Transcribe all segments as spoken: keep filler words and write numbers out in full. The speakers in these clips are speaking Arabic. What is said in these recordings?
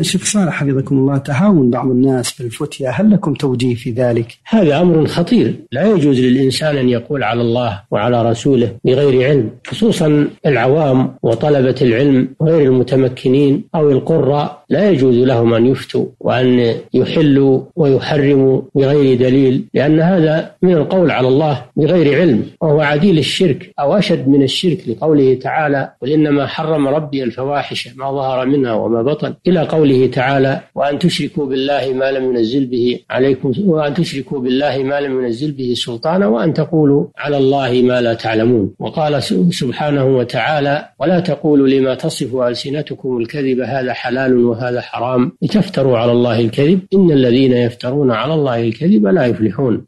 شيخ صالح حفظكم الله، تهاون بعض الناس بالفتية، هل لكم توجيه في ذلك؟ هذا أمر خطير، لا يجوز للإنسان أن يقول على الله وعلى رسوله بغير علم، خصوصا العوام وطلبة العلم غير المتمكنين أو القراء، لا يجوز لهم أن يفتوا وأن يحلوا ويحرموا بغير دليل، لأن هذا من القول على الله بغير علم، وهو عديل الشرك أو أشد من الشرك، لقوله تعالى: قل إنما حرم ربي الفواحش ما ظهر منها وما بطن، إلى قوله تعالى: وأن تشركوا بالله ما لم ينزل به عليكم وأن تشركوا بالله ما لم ينزل به سلطانا وأن تقولوا على الله ما لا تعلمون. وقال سبحانه وتعالى: ولا تقولوا لما تصف ألسنتكم الكذب هذا حلال وهذا حرام لتفتروا على الله الكذب إن الذين يفترون على الله الكذب لا يفلحون.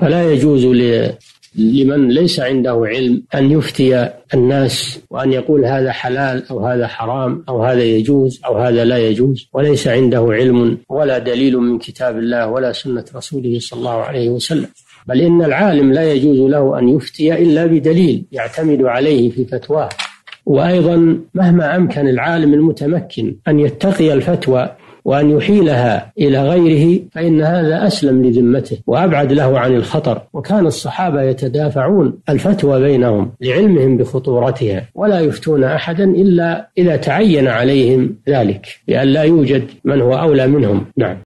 فلا يجوز ل لمن ليس عنده علم أن يفتي الناس وأن يقول هذا حلال أو هذا حرام أو هذا يجوز أو هذا لا يجوز، وليس عنده علم ولا دليل من كتاب الله ولا سنة رسوله صلى الله عليه وسلم. بل إن العالم لا يجوز له أن يفتي إلا بدليل يعتمد عليه في فتواه. وأيضا مهما أمكن العالم المتمكن أن يتقي الفتوى وأن يحيلها إلى غيره فإن هذا أسلم لذمته وأبعد له عن الخطر. وكان الصحابة يتدافعون الفتوى بينهم لعلمهم بخطورتها، ولا يفتون أحدا إلا إذا تعين عليهم ذلك، لأن لا يوجد من هو أولى منهم. نعم.